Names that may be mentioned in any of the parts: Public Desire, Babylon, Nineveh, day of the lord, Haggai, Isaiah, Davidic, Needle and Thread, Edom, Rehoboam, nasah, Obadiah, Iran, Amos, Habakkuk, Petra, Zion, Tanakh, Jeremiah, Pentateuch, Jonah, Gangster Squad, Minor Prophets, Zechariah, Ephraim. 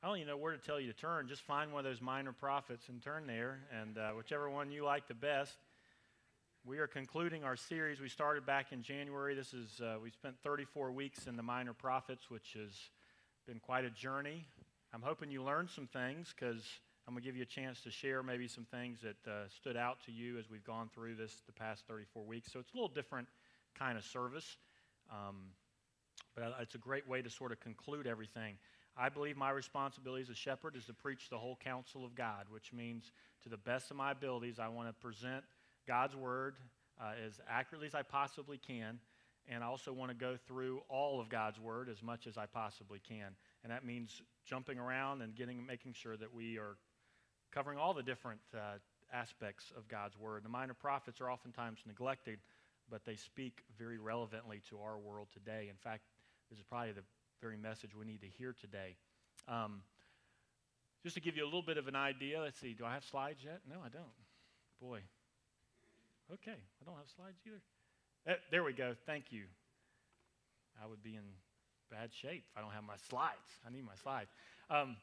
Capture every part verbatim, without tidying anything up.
I don't even know where to tell you to turn. Just find one of those minor prophets and turn there, and uh, whichever one you like the best. We are concluding our series. We started back in January. This is uh, we spent thirty-four weeks in the minor prophets, which has been quite a journey. I'm hoping you learned some things, because I'm going to give you a chance to share maybe some things that uh, stood out to you as we've gone through this the past thirty-four weeks. So it's a little different kind of service, um, but it's a great way to sort of conclude everything. I believe my responsibility as a shepherd is to preach the whole counsel of God, which means to the best of my abilities, I want to present God's word uh, as accurately as I possibly can, and I also want to go through all of God's word as much as I possibly can, and that means jumping around and getting, making sure that we are covering all the different uh, aspects of God's word. The minor prophets are oftentimes neglected, but they speak very relevantly to our world today. In fact, this is probably the very message we need to hear today. Um, just to give you a little bit of an idea, let's see, do I have slides yet? No, I don't. Boy. Okay, I don't have slides either. Uh, there we go, thank you. I would be in bad shape if I don't have my slides. I need my slides. Um,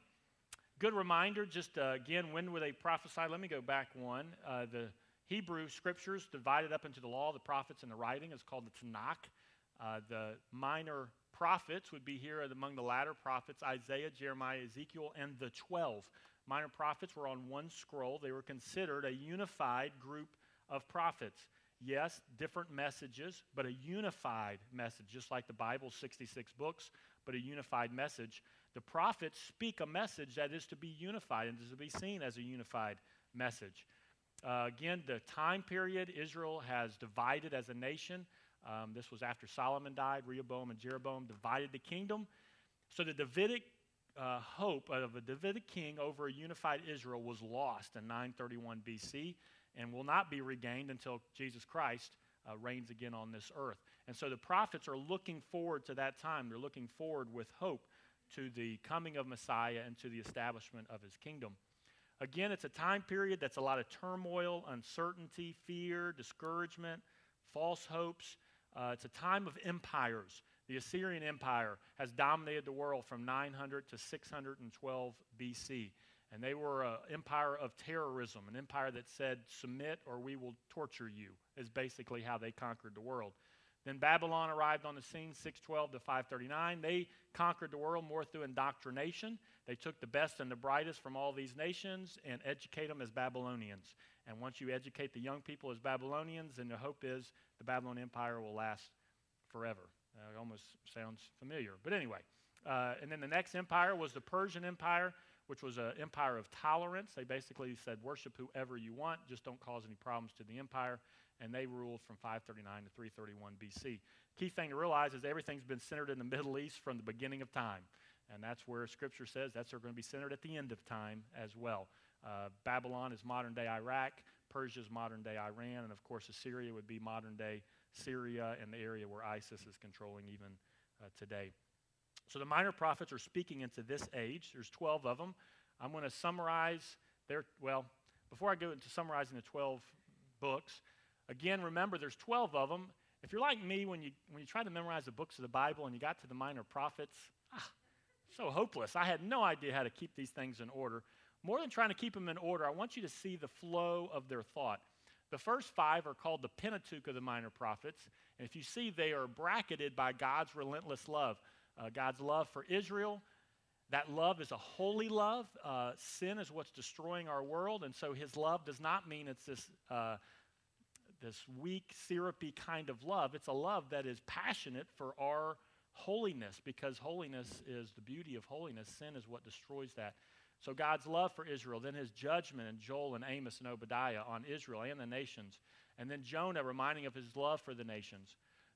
good reminder, just uh, again, when were they prophesied? Let me go back one. Uh, the Hebrew scriptures divided up into the law, the prophets, and the writing is called the Tanakh. Uh, the minor prophets would be here among the latter prophets, Isaiah, Jeremiah, Ezekiel, and the twelve. Minor prophets were on one scroll. They were considered a unified group of prophets. Yes, different messages, but a unified message, just like the Bible's sixty-six books, but a unified message. The prophets speak a message that is to be unified and is to be seen as a unified message. Uh, again, the time period Israel has divided as a nation. Um, this was after Solomon died. Rehoboam and Jeroboam divided the kingdom. So the Davidic uh, hope of a Davidic king over a unified Israel was lost in nine thirty-one B C and will not be regained until Jesus Christ uh, reigns again on this earth. And so the prophets are looking forward to that time. They're looking forward with hope to the coming of Messiah and to the establishment of his kingdom. Again, it's a time period that's a lot of turmoil, uncertainty, fear, discouragement, false hopes. Uh, it's a time of empires. The Assyrian Empire has dominated the world from nine hundred to six hundred twelve B C, and they were an empire of terrorism, an empire that said, submit or we will torture you, is basically how they conquered the world. Then Babylon arrived on the scene, six twelve to five thirty-nine. They conquered the world more through indoctrination. They took the best and the brightest from all these nations and educate them as Babylonians. And once you educate the young people as Babylonians, then the hope is the Babylon Empire will last forever. Uh, it almost sounds familiar. But anyway, uh, and then the next empire was the Persian Empire, which was an empire of tolerance. They basically said, worship whoever you want, just don't cause any problems to the empire. And they ruled from five thirty-nine to three thirty-one B C Key thing to realize is everything's been centered in the Middle East from the beginning of time. And that's where Scripture says that's going to be centered at the end of time as well. Uh, Babylon is modern-day Iraq, Persia is modern-day Iran, and of course Assyria would be modern-day Syria and the area where ISIS is controlling even uh, today. So the minor prophets are speaking into this age. There's twelve of them. I'm going to summarize their, well, before I go into summarizing the twelve books, again, remember there's twelve of them. If you're like me, when you, when you try to memorize the books of the Bible and you got to the minor prophets, ah, so hopeless. I had no idea how to keep these things in order. More than trying to keep them in order, I want you to see the flow of their thought. The first five are called the Pentateuch of the minor prophets. And if you see, they are bracketed by God's relentless love. Uh, God's love for Israel. That love is a holy love. Uh, sin is what's destroying our world, and so his love does not mean it's this, uh, this weak, syrupy kind of love. It's a love that is passionate for our holiness, because holiness is the beauty of holiness. Sin is what destroys that. So God's love for Israel, then his judgment in Joel and Amos and Obadiah on Israel and the nations, and then Jonah reminding of his love for the nations.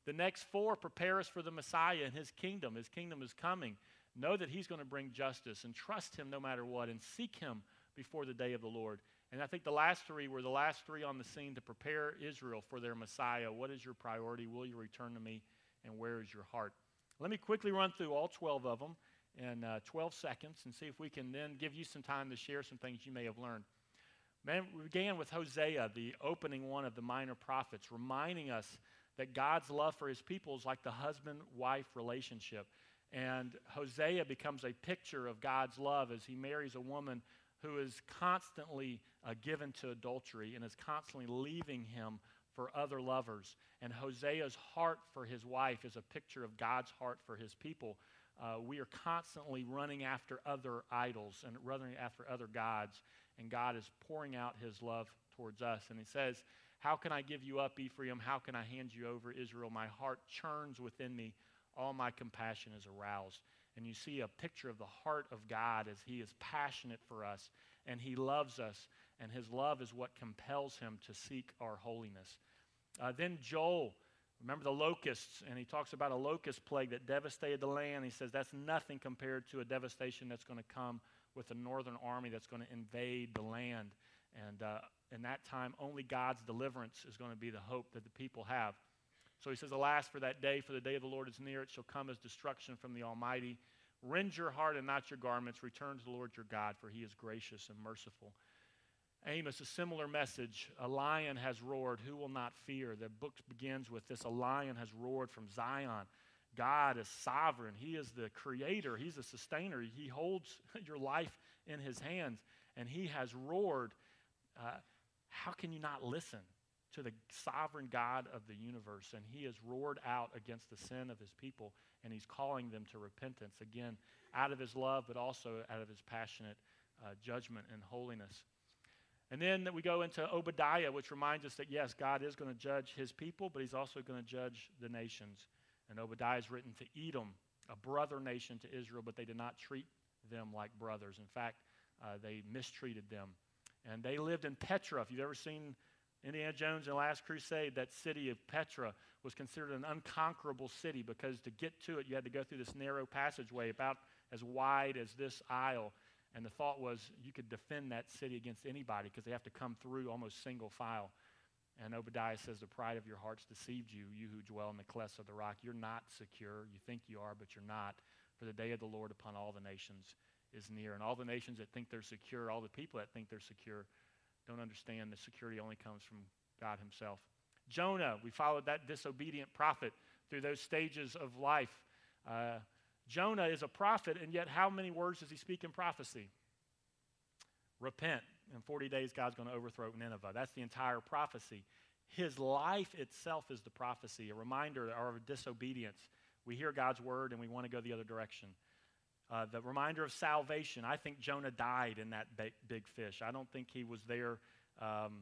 The next four prepare us for the Messiah and his kingdom. His kingdom is coming. Know that he's going to bring justice and trust him no matter what and seek him before the day of the Lord. And I think the last three were the last three on the scene to prepare Israel for their Messiah. What is your priority? Will you return to me? And where is your heart? Let me quickly run through all twelve of them in uh, twelve seconds and see if we can then give you some time to share some things you may have learned. Man, we began with Hosea, the opening one of the minor prophets, reminding us that God's love for his people is like the husband-wife relationship. And Hosea becomes a picture of God's love as he marries a woman who is constantly uh, given to adultery and is constantly leaving him for other lovers. And Hosea's heart for his wife is a picture of God's heart for his people. Uh, we are constantly running after other idols and running after other gods, and God is pouring out his love towards us. And he says, "How can I give you up, Ephraim? How can I hand you over, Israel? My heart churns within me. All my compassion is aroused." And you see a picture of the heart of God as he is passionate for us, and he loves us, and his love is what compels him to seek our holiness. Uh, then Joel, remember the locusts, and he talks about a locust plague that devastated the land. He says that's nothing compared to a devastation that's going to come with the northern army that's going to invade the land. And uh, in that time, only God's deliverance is going to be the hope that the people have. So he says, "Alas, for that day, for the day of the Lord is near. It shall come as destruction from the Almighty. Rend your heart and not your garments. Return to the Lord your God, for he is gracious and merciful." Amos, a similar message. "A lion has roared. Who will not fear?" The book begins with this: "A lion has roared from Zion." God is sovereign. He is the creator. He's the sustainer. He holds your life in his hands, and he has roared. Uh, how can you not listen to the sovereign God of the universe? And he has roared out against the sin of his people, and he's calling them to repentance, again, out of his love, but also out of his passionate uh, judgment and holiness. And then we go into Obadiah, which reminds us that, yes, God is going to judge his people, but he's also going to judge the nations. And Obadiah is written to Edom, a brother nation to Israel, but they did not treat them like brothers. In fact, uh, they mistreated them. And they lived in Petra. If you've ever seen Indiana Jones and the Last Crusade, that city of Petra was considered an unconquerable city because to get to it, you had to go through this narrow passageway about as wide as this aisle. And the thought was you could defend that city against anybody because they have to come through almost single file. And Obadiah says, "The pride of your hearts deceived you, you who dwell in the clefts of the rock. You're not secure. You think you are, but you're not. For the day of the Lord upon all the nations is near." And all the nations that think they're secure, all the people that think they're secure, don't understand the security only comes from God himself. Jonah, we followed that disobedient prophet through those stages of life. Uh, Jonah is a prophet, and yet how many words does he speak in prophecy? Repent. In forty days, God's going to overthrow Nineveh. That's the entire prophecy. His life itself is the prophecy, a reminder of our disobedience. We hear God's word, and we want to go the other direction. Uh, the reminder of salvation. I think Jonah died in that ba- big fish. I don't think he was there um,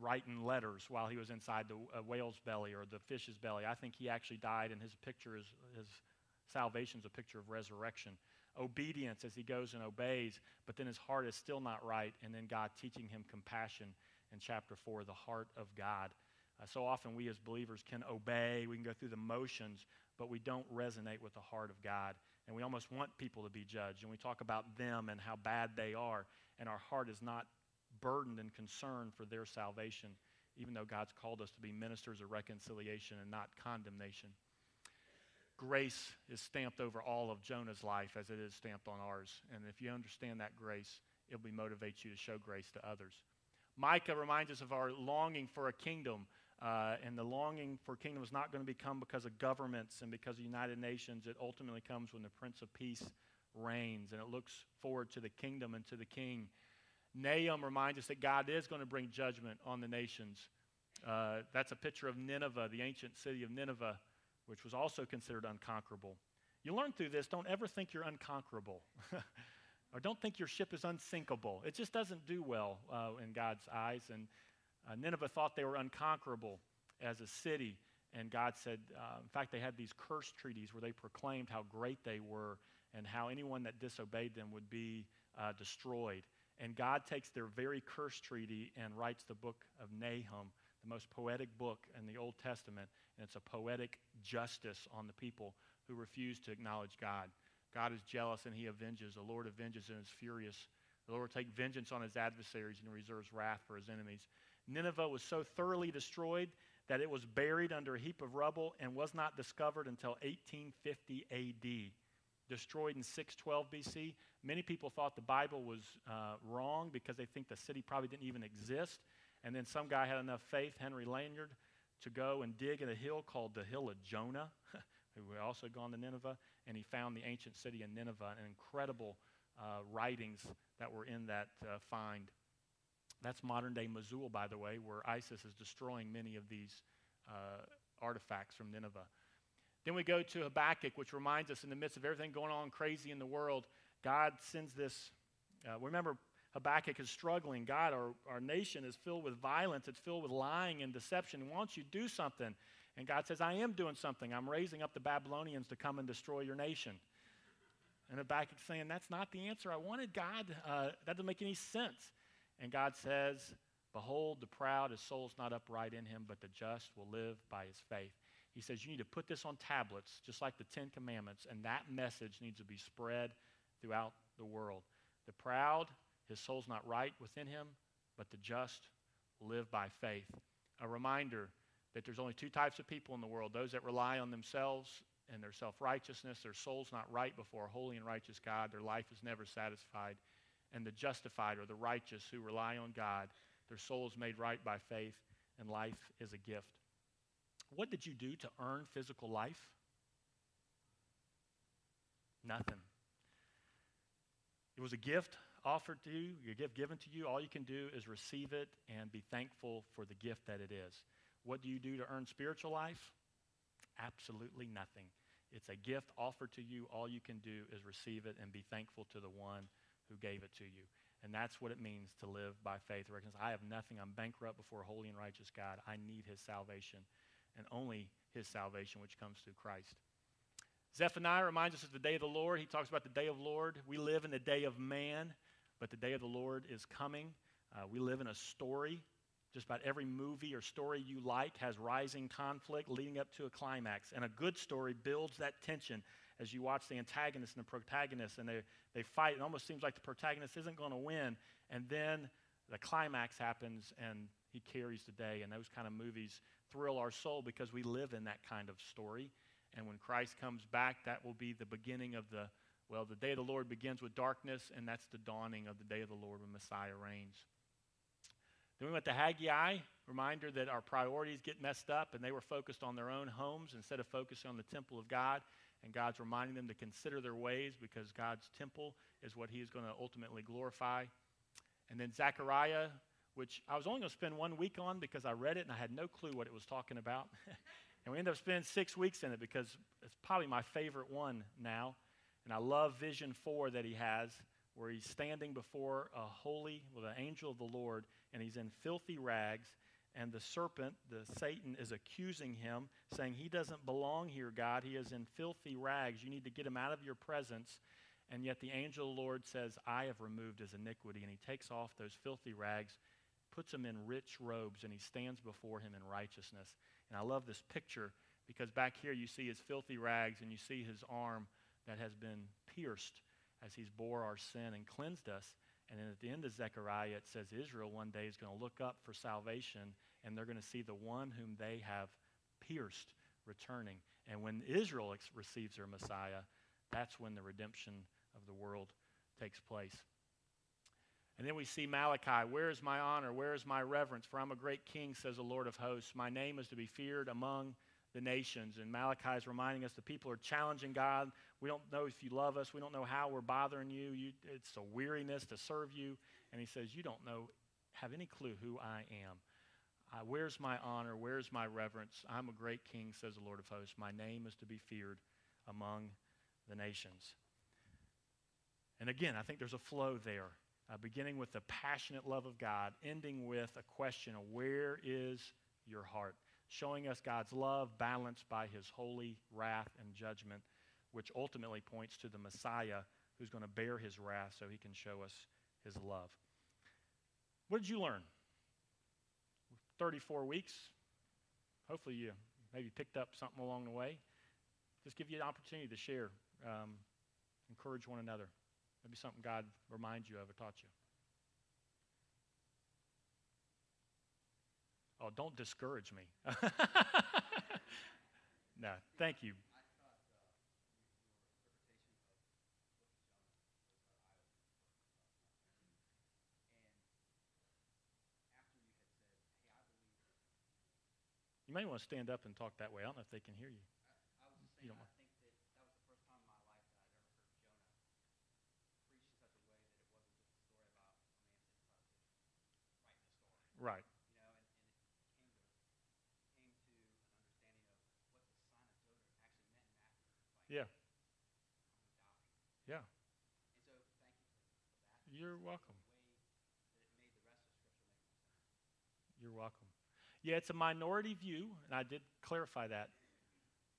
writing letters while he was inside the uh, whale's belly or the fish's belly. I think he actually died, and his picture is, his salvation is a picture of resurrection. Obedience as he goes and obeys, but then his heart is still not right, and then God teaching him compassion in chapter four, the heart of God. Uh, so often we as believers can obey, we can go through the motions, but we don't resonate with the heart of God. And we almost want people to be judged, and we talk about them and how bad they are, and our heart is not burdened and concerned for their salvation, even though God's called us to be ministers of reconciliation and not condemnation. Grace is stamped over all of Jonah's life as it is stamped on ours, and if you understand that grace, it will motivate you to show grace to others. Micah reminds us of our longing for a kingdom. Uh, and the longing for kingdom is not going to become because of governments and because of United Nations. It ultimately comes when the Prince of Peace reigns, and it looks forward to the kingdom and to the king. Nahum reminds us that God is going to bring judgment on the nations. Uh, that's a picture of Nineveh, the ancient city of Nineveh, which was also considered unconquerable. You learn through this, don't ever think you're unconquerable. Or don't think your ship is unsinkable. It just doesn't do well uh, in God's eyes. And Uh, Nineveh thought they were unconquerable as a city, and God said, uh, in fact, they had these curse treaties where they proclaimed how great they were and how anyone that disobeyed them would be uh, destroyed. And God takes their very curse treaty and writes the book of Nahum, the most poetic book in the Old Testament, and it's a poetic justice on the people who refuse to acknowledge God. God is jealous, and he avenges. The Lord avenges and is furious. The Lord will take vengeance on his adversaries and reserves wrath for his enemies. Nineveh was so thoroughly destroyed that it was buried under a heap of rubble and was not discovered until eighteen fifty A D, destroyed in six twelve B C. Many people thought the Bible was uh, wrong because they think the city probably didn't even exist. And then some guy had enough faith, Henry Layard, to go and dig in a hill called the Hill of Jonah, who had also gone to Nineveh, and he found the ancient city of Nineveh and incredible uh, writings that were in that uh, find. That's modern-day Mosul, by the way, where ISIS is destroying many of these uh, artifacts from Nineveh. Then we go to Habakkuk, which reminds us in the midst of everything going on crazy in the world, God sends this. Uh, remember, Habakkuk is struggling. God, our, our nation is filled with violence. It's filled with lying and deception. Why don't you do something? And God says, I am doing something. I'm raising up the Babylonians to come and destroy your nation. And Habakkuk's saying, that's not the answer I wanted, God. Uh, that doesn't make any sense. And God says, behold, the proud, his soul's not upright in him, but the just will live by his faith. He says, you need to put this on tablets, just like the Ten Commandments, and that message needs to be spread throughout the world. The proud, his soul's not right within him, but the just live by faith. A reminder that there's only two types of people in the world, those that rely on themselves and their self-righteousness, their soul's not right before a holy and righteous God, their life is never satisfied, and the justified or the righteous who rely on God, their soul is made right by faith, and life is a gift. What did you do to earn physical life? Nothing. It was a gift offered to you, your gift given to you. All you can do is receive it and be thankful for the gift that it is. What do you do to earn spiritual life? Absolutely nothing. It's a gift offered to you. All you can do is receive it and be thankful to the one who gave it to you. And that's what it means to live by faith. Recognize, I have nothing. I'm bankrupt before a holy and righteous God. I need his salvation, and only his salvation, which comes through Christ. Zephaniah reminds us of the day of the Lord. He talks about the day of the Lord. We live in the day of man, but the day of the Lord is coming. Uh, we live in a story. Just about every movie or story you like has rising conflict leading up to a climax. And a good story builds that tension as you watch the antagonist and the protagonist, and they, they fight. It almost seems like the protagonist isn't going to win. And then the climax happens, and he carries the day. And those kind of movies thrill our soul because we live in that kind of story. And when Christ comes back, that will be the beginning of the, well, the day of the Lord begins with darkness, and that's the dawning of the day of the Lord when Messiah reigns. Then we went to Haggai, reminder that our priorities get messed up, and they were focused on their own homes instead of focusing on the temple of God. And God's reminding them to consider their ways because God's temple is what he is going to ultimately glorify. And then Zechariah, which I was only going to spend one week on because I read it and I had no clue what it was talking about. And we ended up spending six weeks in it because it's probably my favorite one now. And I love vision four that he has, where he's standing before a holy, well, the angel of the Lord, and he's in filthy rags, and the serpent, the Satan, is accusing him, saying, he doesn't belong here, God. He is in filthy rags. You need to get him out of your presence. And yet the angel of the Lord says, I have removed his iniquity. And he takes off those filthy rags, puts him in rich robes, and he stands before him in righteousness. And I love this picture because back here you see his filthy rags, and you see his arm that has been pierced as he's bore our sin and cleansed us. And then at the end of Zechariah, it says Israel one day is going to look up for salvation, and they're going to see the one whom they have pierced returning. And when Israel ex- receives their Messiah, that's when the redemption of the world takes place. And then we see Malachi, where is my honor? Where is my reverence? For I'm a great king, says the Lord of hosts. My name is to be feared among the nations. And Malachi is reminding us the people are challenging God. We don't know if you love us. We don't know how we're bothering you. you. It's a weariness to serve you. And he says, you don't know, have any clue who I am. Uh, where's my honor? Where's my reverence? I'm a great king, says the Lord of hosts. My name is to be feared among the nations. And again, I think there's a flow there, uh, beginning with the passionate love of God, ending with a question of where is your heart? Showing us God's love balanced by his holy wrath and judgment, which ultimately points to the Messiah who's going to bear his wrath so he can show us his love. What did you learn? thirty-four weeks. Hopefully you maybe picked up something along the way. Just give you an opportunity to share, um, encourage one another. Maybe something God reminds you of or taught you. Oh, don't discourage me. No, thank you. You may want to stand up and talk that way. I don't know if they can hear you. I, I was just saying, you don't I think that that was the first time in my life Right. You know, and, and it came to, came to an understanding of what the sign of Jonah actually meant in Matthew. Like, yeah. Yeah. And so thank you for that. You're welcome. You're welcome. Yeah, it's a minority view, and I did clarify that.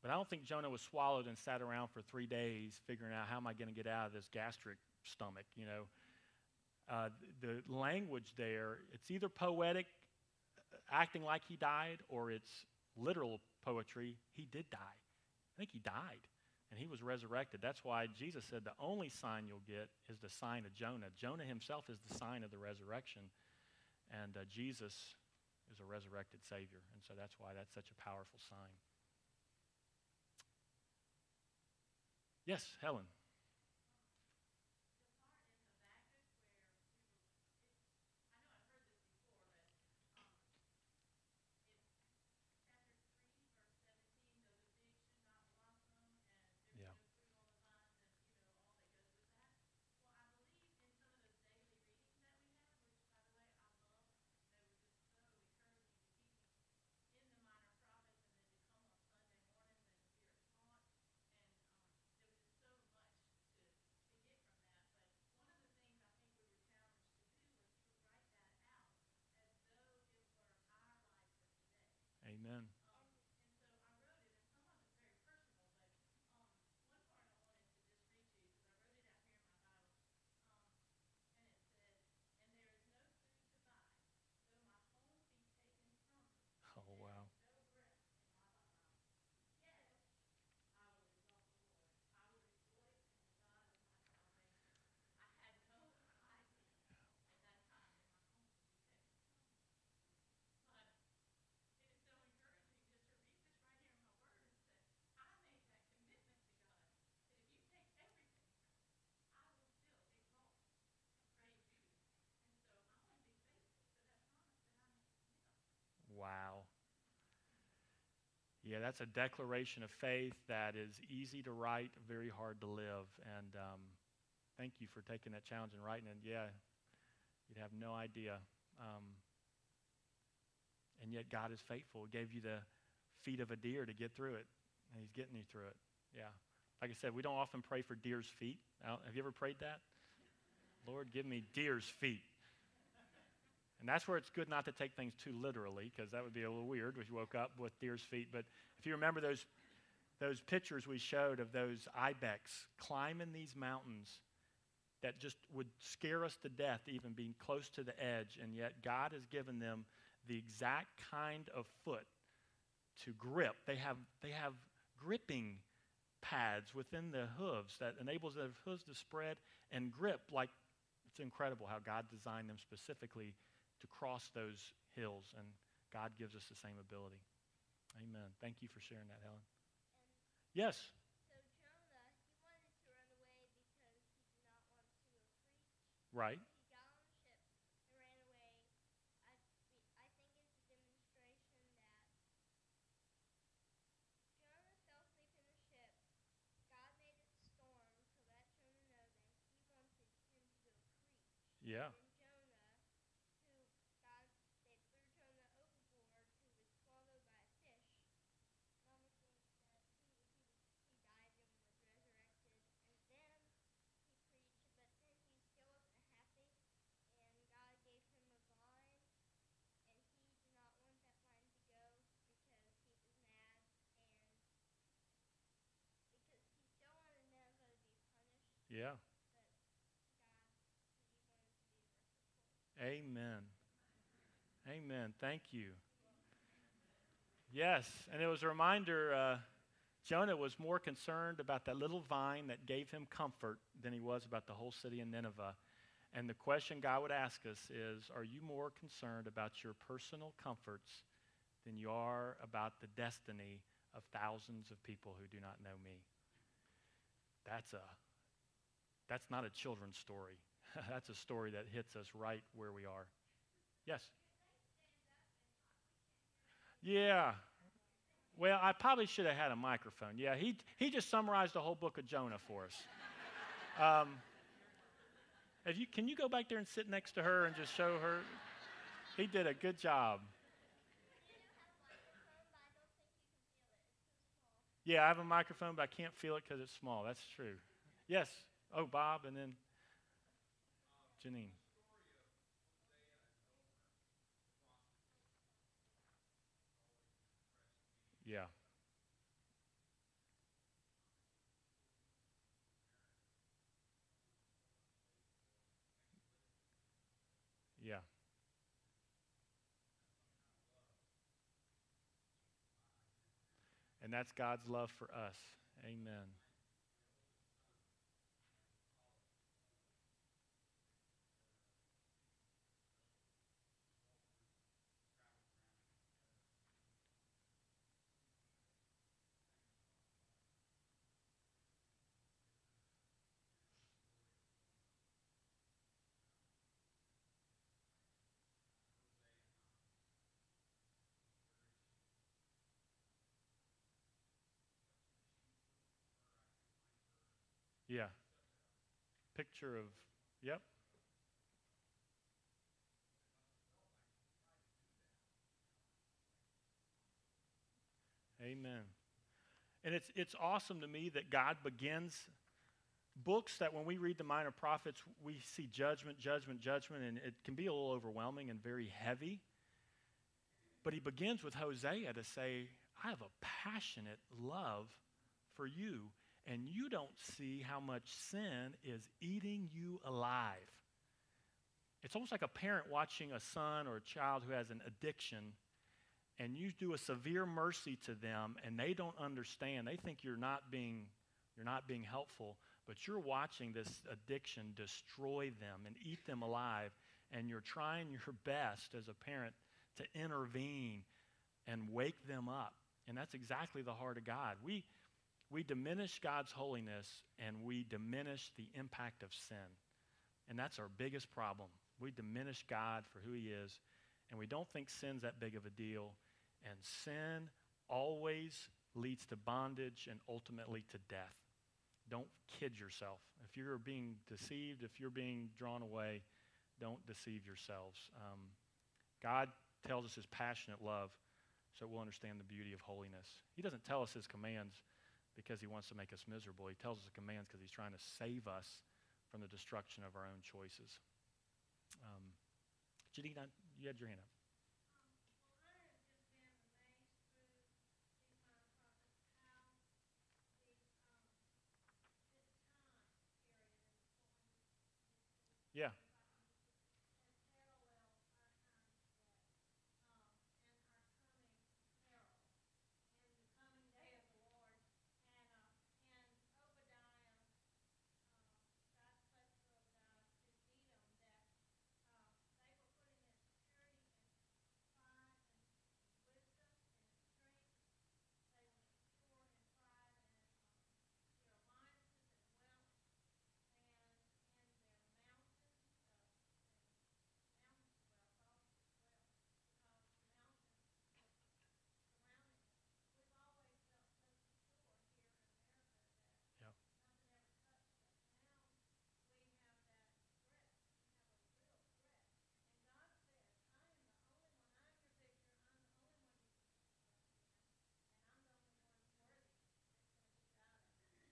But I don't think Jonah was swallowed and sat around for three days figuring out how am I going to get out of this gastric stomach, you know. Uh, the language there, it's either poetic, acting like he died, or it's literal poetry. He did die. I think he died, and he was resurrected. That's why Jesus said the only sign you'll get is the sign of Jonah. Jonah himself is the sign of the resurrection, and uh, Jesus is a resurrected Savior, and so that's why that's such a powerful sign. Yes, Helen. Amen. Oh, wow. Wow. Yeah, that's a declaration of faith that is easy to write, very hard to live. And um, thank you for taking that challenge and writing it. Yeah, you'd have no idea. Um, and yet God is faithful. He gave you the feet of a deer to get through it, and he's getting you through it. Yeah. Like I said, we don't often pray for deer's feet. Have you ever prayed that? Lord, give me deer's feet. And that's where it's good not to take things too literally, because that would be a little weird if you woke up with deer's feet. But if you remember those, those pictures we showed of those ibex climbing these mountains that just would scare us to death, even being close to the edge, and yet God has given them the exact kind of foot to grip. They have, they have gripping pads within the hooves that enables the hooves to spread and grip. Like, it's incredible how God designed them specifically to cross those hills, and God gives us the same ability. Amen. Thank you for sharing that, Helen. And yes? So Jonah, he wanted to run away because he did not want to go preach. Right. He got on the ship and ran away. I, I think it's a demonstration that Jonah fell asleep in the ship. God made it storm to let Jonah know that he wanted him to go preach. Yeah. Yeah. Amen. Amen. Thank you. Yes, and it was a reminder, uh, Jonah was more concerned about that little vine that gave him comfort than he was about the whole city of Nineveh. And the question God would ask us is, are you more concerned about your personal comforts than you are about the destiny of thousands of people who do not know me? That's a... That's not a children's story. That's a story that hits us right where we are. Yes? Yeah. Well, I probably should have had a microphone. Yeah, he, he just summarized the whole book of Jonah for us. Um, if you, can you go back there and sit next to her and just show her? He did a good job. Yeah, I have a microphone, but I can't feel it because it's small. That's true. Yes. Oh, Bob, and then Janine. Yeah. Yeah. And that's God's love for us. Amen. Yeah. Picture of, yep. Amen. And it's, it's awesome to me that God begins books that when we read the minor prophets, we see judgment, judgment, judgment, and it can be a little overwhelming and very heavy. But he begins with Hosea to say, I have a passionate love for you. And you don't see how much sin is eating you alive. It's almost like a parent watching a son or a child who has an addiction, and you do a severe mercy to them, and they don't understand. They think you're not being, you're not being helpful, but you're watching this addiction destroy them and eat them alive, and you're trying your best as a parent to intervene and wake them up. And that's exactly the heart of God. We... We diminish God's holiness, and we diminish the impact of sin. And that's our biggest problem. We diminish God for who he is, and we don't think sin's that big of a deal. And sin always leads to bondage and ultimately to death. Don't kid yourself. If you're being deceived, if you're being drawn away, don't deceive yourselves. Um, God tells us his passionate love, so we'll understand the beauty of holiness. He doesn't tell us his commands because he wants to make us miserable. He tells us the commands because he's trying to save us from the destruction of our own choices. Um, Janine, you had your hand up. Yeah.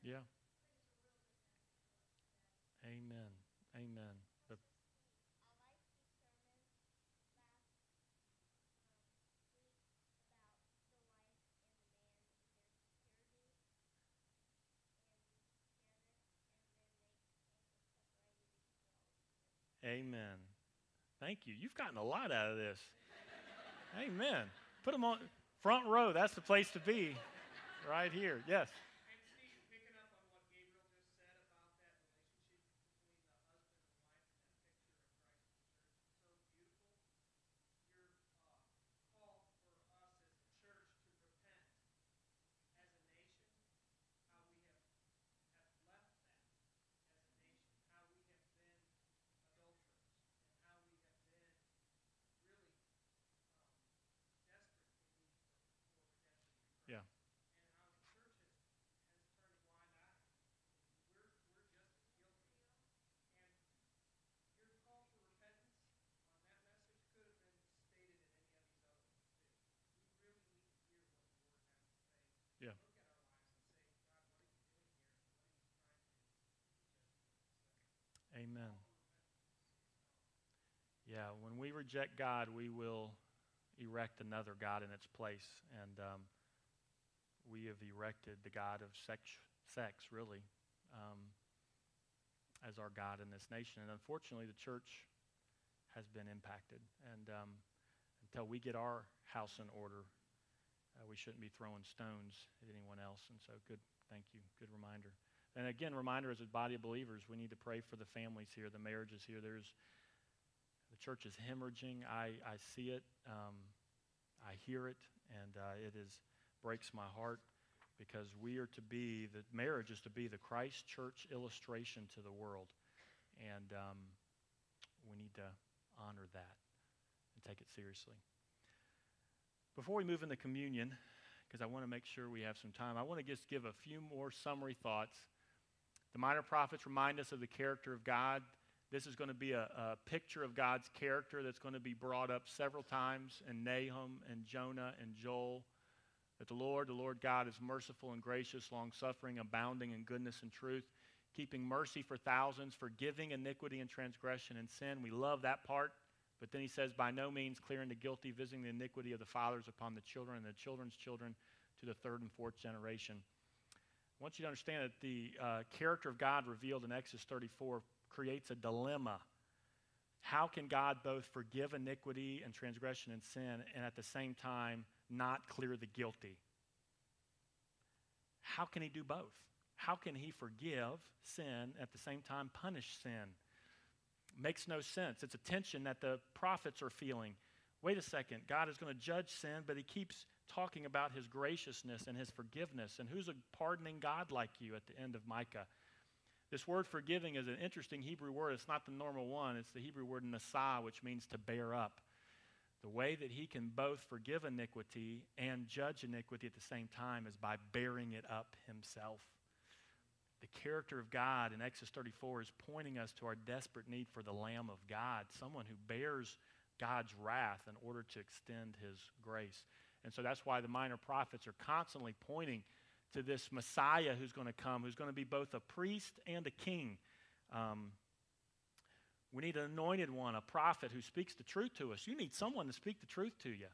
Yeah. Amen. Amen. The Amen. Thank you. You've gotten a lot out of this. Amen. Put them on front row. That's the place to be. Right here. Yes. Amen. Yeah, when we reject God, we will erect another God in its place. And um, we have erected the God of sex, sex really, um, as our God in this nation. And unfortunately, the church has been impacted. And um, until we get our house in order, uh, we shouldn't be throwing stones at anyone else. And so, good, thank you, good reminder. And again, reminder as a body of believers, we need to pray for the families here, the marriages here. There's the church is hemorrhaging. I, I see it. Um, I hear it. And uh, it is breaks my heart because we are to be, the marriage is to be the Christ church illustration to the world. And um, we need to honor that and take it seriously. Before we move into communion, because I want to make sure we have some time, I want to just give a few more summary thoughts. The minor prophets remind us of the character of God. This is going to be a, a picture of God's character that's going to be brought up several times in Nahum and Jonah and Joel. That the Lord, the Lord God, is merciful and gracious, long-suffering, abounding in goodness and truth, keeping mercy for thousands, forgiving iniquity and transgression and sin. We love that part. But then he says, by no means clearing the guilty, visiting the iniquity of the fathers upon the children and the children's children to the third and fourth generation. I want you to understand that the uh, character of God revealed in Exodus thirty-four creates a dilemma. How can God both forgive iniquity and transgression and sin and at the same time not clear the guilty? How can he do both? How can he forgive sin at the same time punish sin? Makes no sense. It's a tension that the prophets are feeling. Wait a second. God is going to judge sin, but he keeps talking about his graciousness and his forgiveness. And who's a pardoning God like you at the end of Micah? This word forgiving is an interesting Hebrew word. It's not the normal one. It's the Hebrew word nasah, which means to bear up. The way that he can both forgive iniquity and judge iniquity at the same time is by bearing it up himself. The character of God in Exodus thirty-four is pointing us to our desperate need for the Lamb of God, someone who bears God's wrath in order to extend his grace. And so that's why the minor prophets are constantly pointing to this Messiah who's going to come, who's going to be both a priest and a king. Um, we need an anointed one, a prophet who speaks the truth to us. You need someone to speak the truth to you.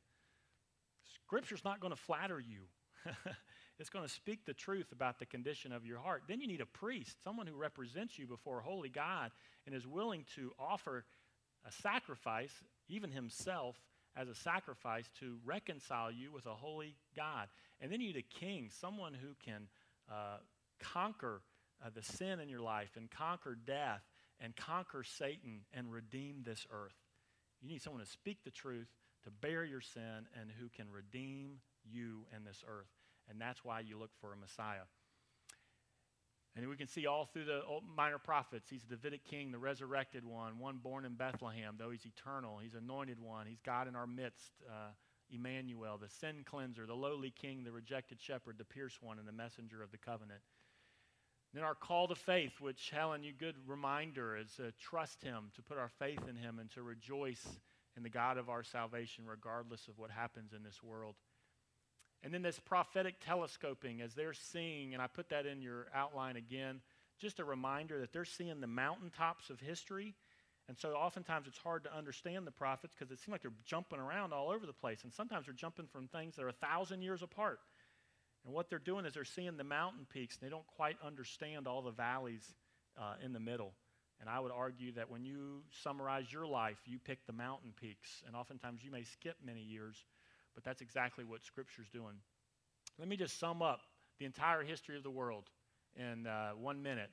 Scripture's not going to flatter you. It's going to speak the truth about the condition of your heart. Then you need a priest, someone who represents you before a holy God and is willing to offer a sacrifice, even himself, as a sacrifice to reconcile you with a holy God. And then you need a king, someone who can uh, conquer uh, the sin in your life and conquer death and conquer Satan and redeem this earth. You need someone to speak the truth, to bear your sin, and who can redeem you and this earth. And that's why you look for a Messiah. And we can see all through the old minor prophets, he's the Davidic king, the resurrected one, one born in Bethlehem, though he's eternal. He's anointed one. He's God in our midst, uh, Emmanuel, the sin cleanser, the lowly king, the rejected shepherd, the pierced one, and the messenger of the covenant. Then our call to faith, which, Helen, you good reminder, is to trust him, to put our faith in him, and to rejoice in the God of our salvation regardless of what happens in this world. And then this prophetic telescoping as they're seeing, and I put that in your outline again, just a reminder that they're seeing the mountaintops of history. And so oftentimes it's hard to understand the prophets because it seems like they're jumping around all over the place. And sometimes they're jumping from things that are a thousand years apart. And what they're doing is they're seeing the mountain peaks, and they don't quite understand all the valleys uh, in the middle. And I would argue that when you summarize your life, you pick the mountain peaks. And oftentimes you may skip many years. But that's exactly what Scripture's doing. Let me just sum up the entire history of the world in uh, one minute.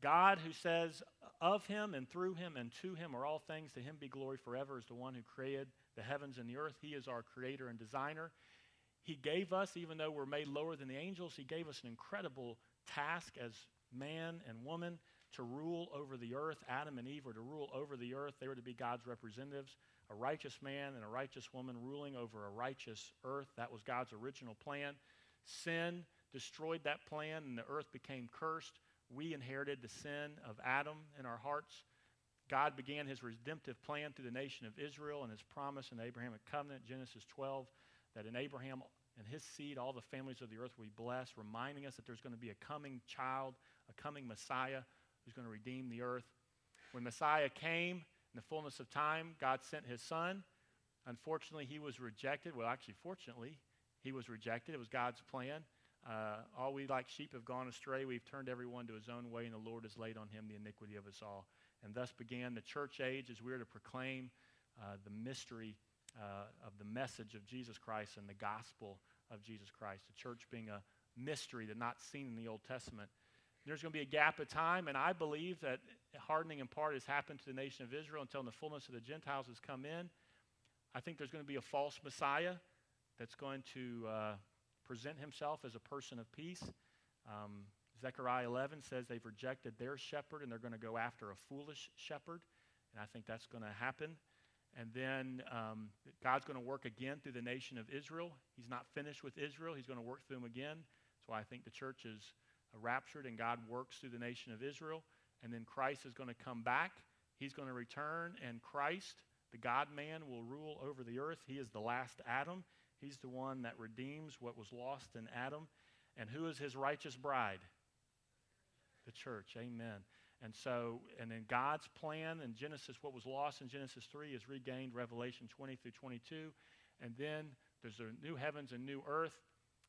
God, who says, of him and through him and to him are all things, to him be glory forever, is the one who created the heavens and the earth. He is our creator and designer. He gave us, even though we're made lower than the angels, he gave us an incredible task as man and woman to rule over the earth. Adam and Eve were to rule over the earth. They were to be God's representatives. A righteous man and a righteous woman ruling over a righteous earth. That was God's original plan. Sin destroyed that plan, and the earth became cursed. We inherited the sin of Adam in our hearts. God began his redemptive plan through the nation of Israel and his promise in the Abrahamic covenant, Genesis twelve, that in Abraham and his seed, all the families of the earth will be blessed, reminding us that there's going to be a coming child, a coming Messiah who's going to redeem the earth. When Messiah came, in the fullness of time, God sent his son. Unfortunately, he was rejected. Well, actually, fortunately, he was rejected. It was God's plan. Uh, all we like sheep have gone astray. We've turned everyone to his own way, and the Lord has laid on him the iniquity of us all. And thus began the church age, as we are to proclaim uh, the mystery uh, of the message of Jesus Christ and the gospel of Jesus Christ, the church being a mystery that's not seen in the Old Testament. There's going to be a gap of time, and I believe that hardening in part has happened to the nation of Israel until the fullness of the Gentiles has come in. I think there's going to be a false Messiah that's going to uh, present himself as a person of peace. Um, Zechariah eleven says they've rejected their shepherd, and they're going to go after a foolish shepherd, and I think that's going to happen. And then um, God's going to work again through the nation of Israel. He's not finished with Israel. He's going to work through them again. That's why I think the church is raptured, and God works through the nation of Israel. And then Christ is going to come back. He's going to return, and Christ, the God-man, will rule over the earth. He is the last Adam. He's the one that redeems what was lost in Adam. And who is his righteous bride? The church. Amen. And so, and then God's plan in Genesis, what was lost in Genesis three is regained, Revelation twenty through twenty-two. And then there's a new heavens and new earth.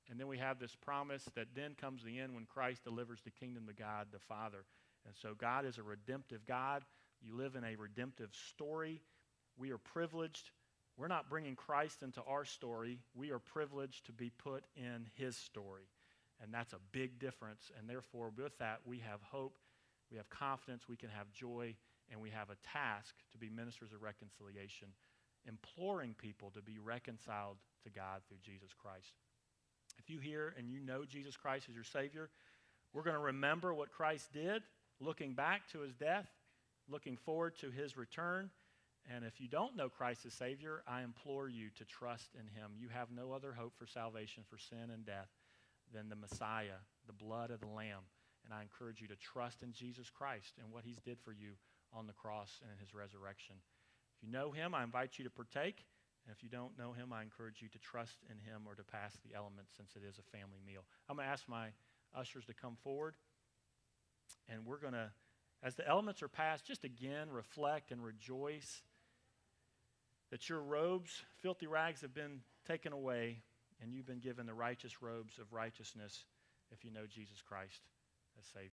And then we have this promise that then comes the end when Christ delivers the kingdom to God the Father. And so God is a redemptive God. You live in a redemptive story. We are privileged. We're not bringing Christ into our story. We are privileged to be put in his story. And that's a big difference. And therefore, with that, we have hope, we have confidence, we can have joy, and we have a task to be ministers of reconciliation, imploring people to be reconciled to God through Jesus Christ. If you hear and you know Jesus Christ as your Savior, we're going to remember what Christ did, looking back to his death, looking forward to his return. And if you don't know Christ as Savior, I implore you to trust in him. You have no other hope for salvation for sin and death than the Messiah, the blood of the Lamb. And I encourage you to trust in Jesus Christ and what he's did for you on the cross and in his resurrection. If you know him, I invite you to partake. And if you don't know him, I encourage you to trust in him or to pass the elements, since it is a family meal. I'm going to ask my ushers to come forward. And we're going to, as the elements are passed, just again reflect and rejoice that your robes, filthy rags, have been taken away, and you've been given the righteous robes of righteousness if you know Jesus Christ as Savior.